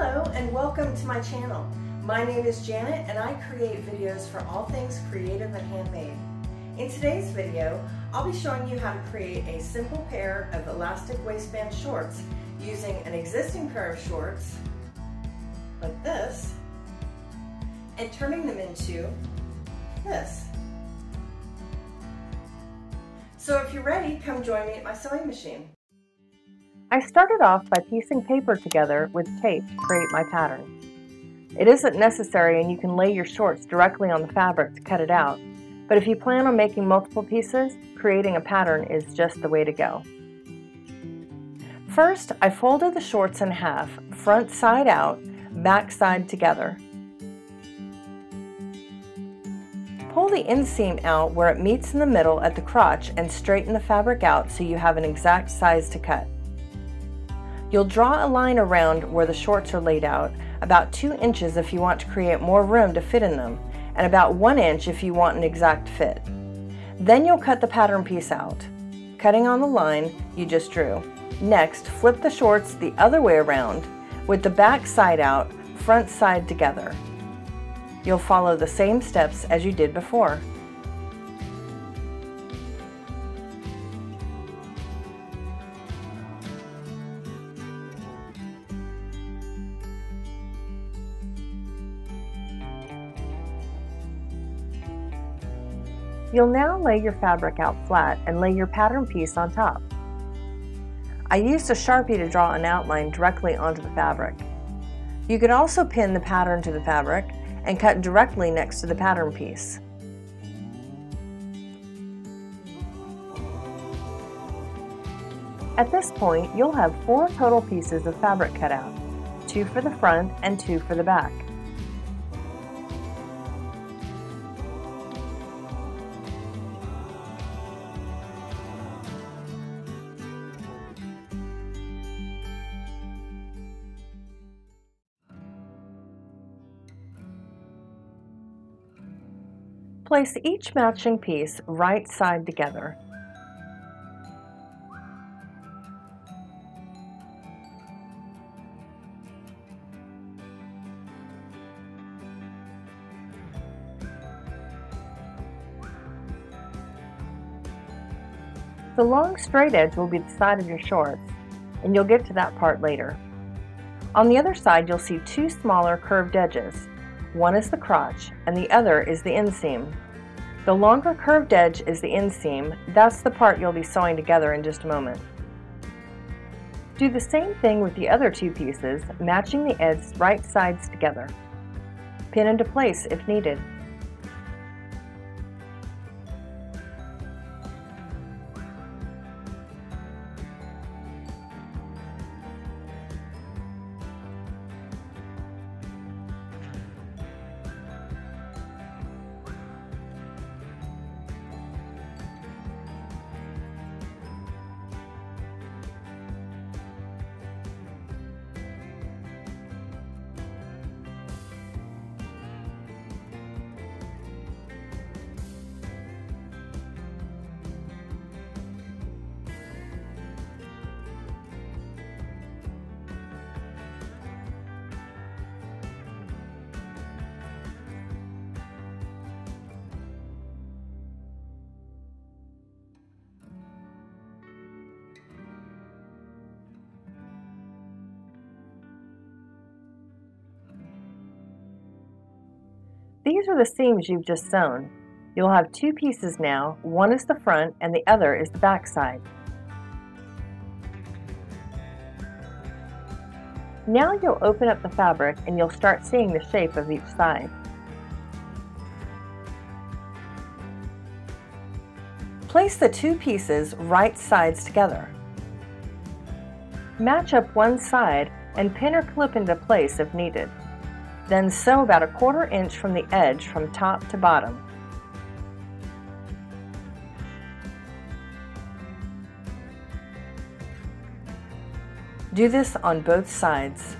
Hello and welcome to my channel. My name is Janet and I create videos for all things creative and handmade. In today's video, I'll be showing you how to create a simple pair of elastic waistband shorts using an existing pair of shorts, like this, and turning them into this. So if you're ready, come join me at my sewing machine. I started off by piecing paper together with tape to create my pattern. It isn't necessary and you can lay your shorts directly on the fabric to cut it out, but if you plan on making multiple pieces, creating a pattern is just the way to go. First, I folded the shorts in half, front side out, back side together. Pull the inseam out where it meets in the middle at the crotch and straighten the fabric out so you have an exact size to cut. You'll draw a line around where the shorts are laid out, about 2 inches if you want to create more room to fit in them, and about 1 inch if you want an exact fit. Then you'll cut the pattern piece out, cutting on the line you just drew. Next, flip the shorts the other way around, with the back side out, front side together. You'll follow the same steps as you did before. You'll now lay your fabric out flat and lay your pattern piece on top. I used a Sharpie to draw an outline directly onto the fabric. You could also pin the pattern to the fabric and cut directly next to the pattern piece. At this point, you'll have 4 total pieces of fabric cut out, 2 for the front and 2 for the back. Place each matching piece right side together. The long straight edge will be the side of your shorts, and you'll get to that part later. On the other side, you'll see 2 smaller curved edges. One is the crotch and the other is the inseam. The longer curved edge is the inseam. That's the part you'll be sewing together in just a moment. Do the same thing with the other 2 pieces, matching the edges right sides together. Pin into place if needed. These are the seams you've just sewn. You'll have 2 pieces now, one is the front and the other is the back side. Now you'll open up the fabric and you'll start seeing the shape of each side. Place the 2 pieces right sides together. Match up one side and pin or clip into place if needed. Then sew about 1/4 inch from the edge from top to bottom. Do this on both sides.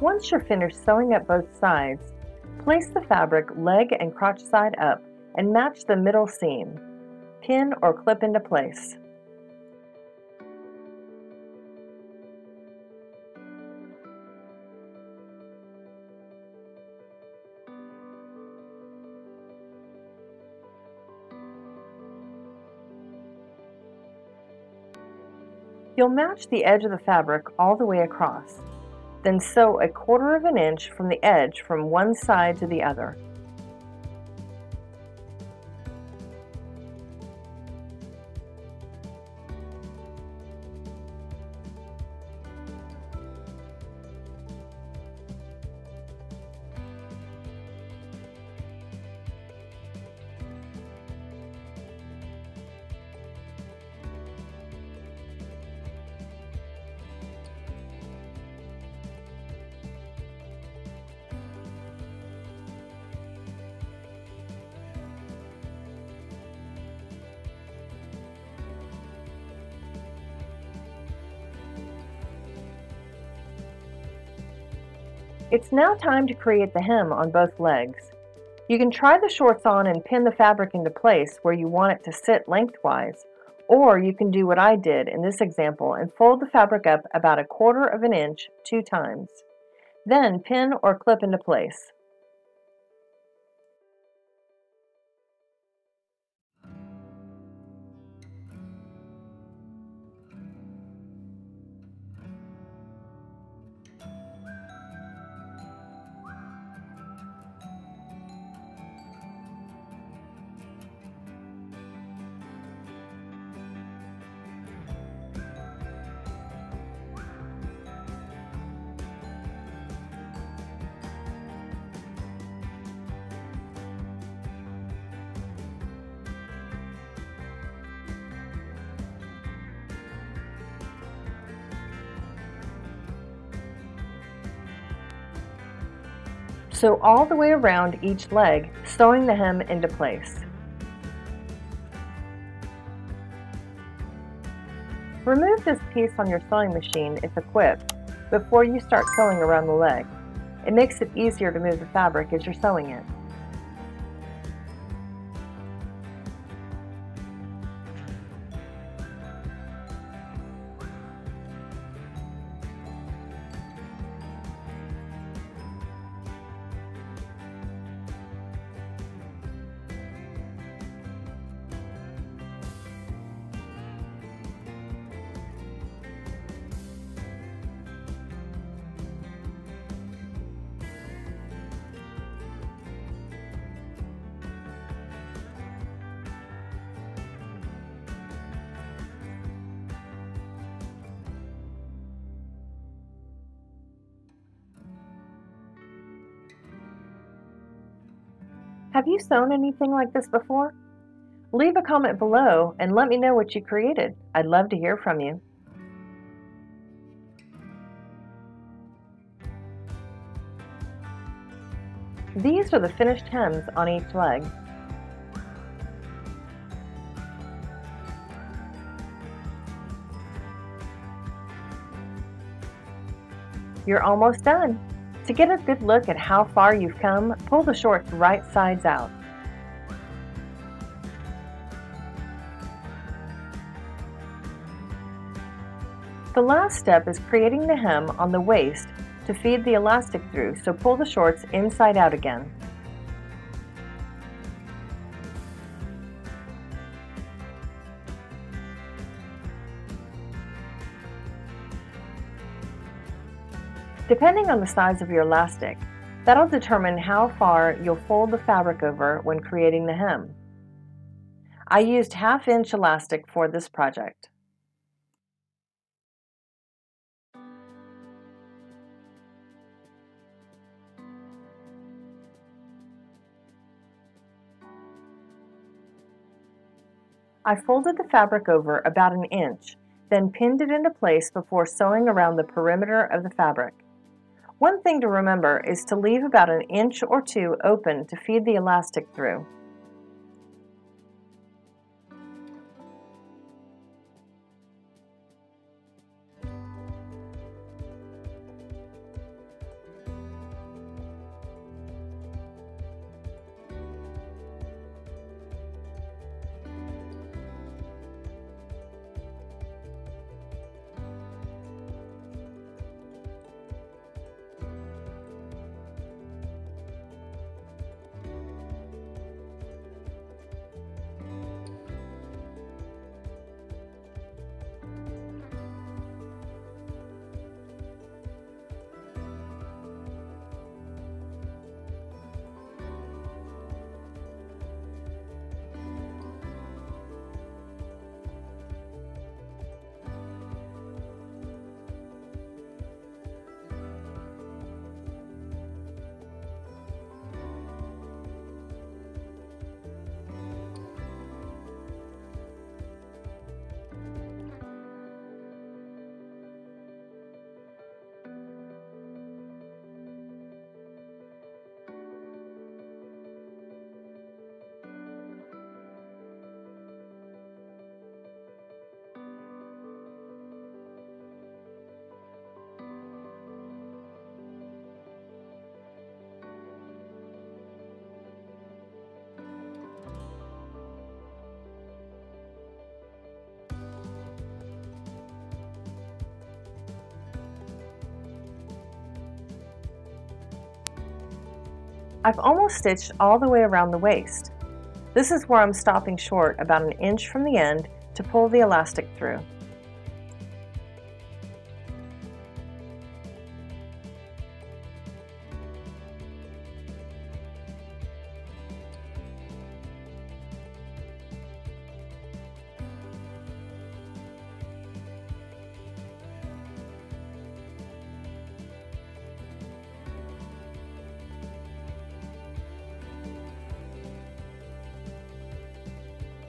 Once you're finished sewing up both sides, place the fabric leg and crotch side up and match the middle seam. Pin or clip into place. You'll match the edge of the fabric all the way across, then sew 1/4 of an inch from the edge from one side to the other. It's now time to create the hem on both legs. You can try the shorts on and pin the fabric into place where you want it to sit lengthwise, or you can do what I did in this example and fold the fabric up about 1/4 of an inch 2 times. Then pin or clip into place. Sew all the way around each leg, sewing the hem into place. Remove this piece on your sewing machine, if equipped, before you start sewing around the leg. It makes it easier to move the fabric as you're sewing it. Have you sewn anything like this before? Leave a comment below and let me know what you created. I'd love to hear from you. These are the finished hems on each leg. You're almost done! To get a good look at how far you've come, pull the shorts right sides out. The last step is creating the hem on the waist to feed the elastic through, so pull the shorts inside out again. Depending on the size of your elastic, that'll determine how far you'll fold the fabric over when creating the hem. I used 1/2 inch elastic for this project. I folded the fabric over about 1 inch, then pinned it into place before sewing around the perimeter of the fabric. One thing to remember is to leave about 1 or 2 inches open to feed the elastic through. I've almost stitched all the way around the waist. This is where I'm stopping short about an inch from the end to pull the elastic through.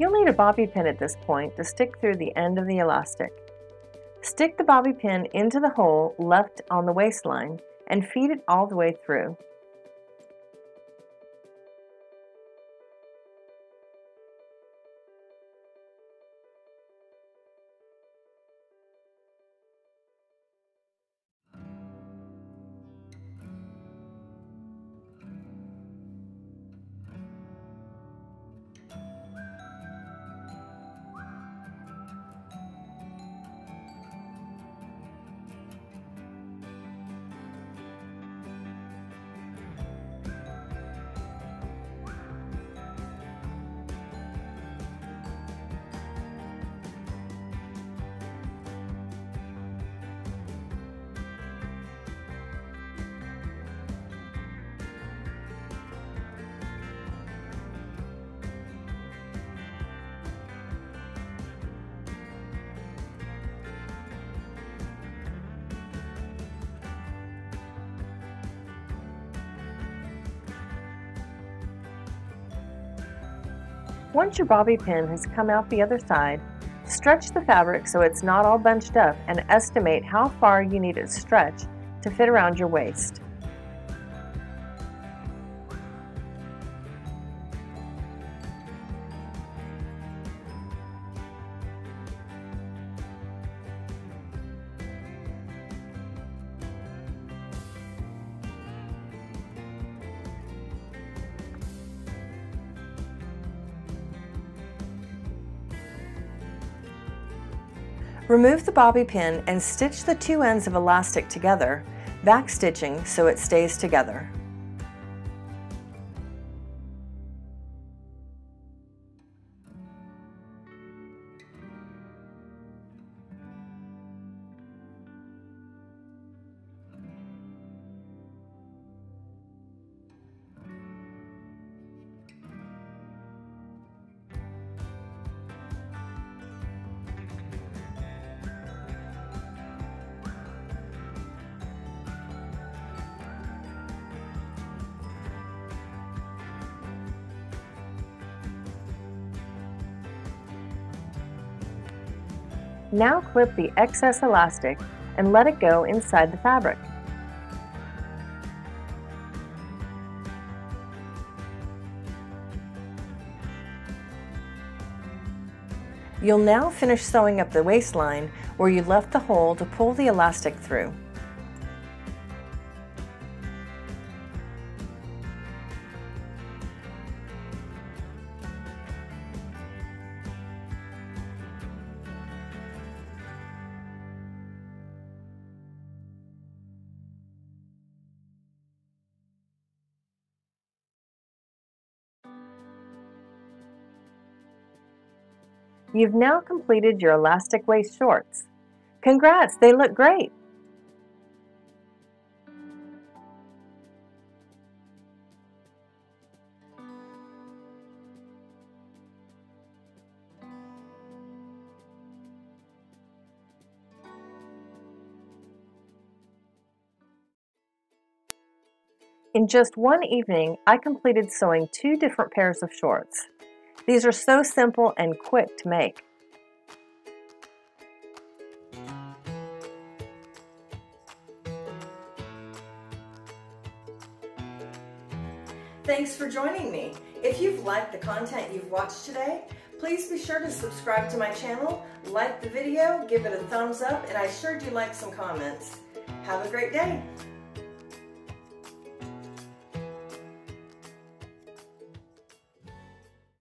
You'll need a bobby pin at this point to stick through the end of the elastic. Stick the bobby pin into the hole left on the waistline and feed it all the way through. Once your bobby pin has come out the other side, stretch the fabric so it's not all bunched up and estimate how far you need it stretched to fit around your waist. Remove the bobby pin and stitch the two ends of elastic together, backstitching so it stays together. Now clip the excess elastic and let it go inside the fabric. You'll now finish sewing up the waistline where you left the hole to pull the elastic through. You've now completed your elastic waist shorts. Congrats, they look great! In just one evening, I completed sewing two different pairs of shorts. These are so simple and quick to make. Thanks for joining me. If you've liked the content you've watched today, please be sure to subscribe to my channel, like the video, give it a thumbs up, and I sure do like some comments. Have a great day.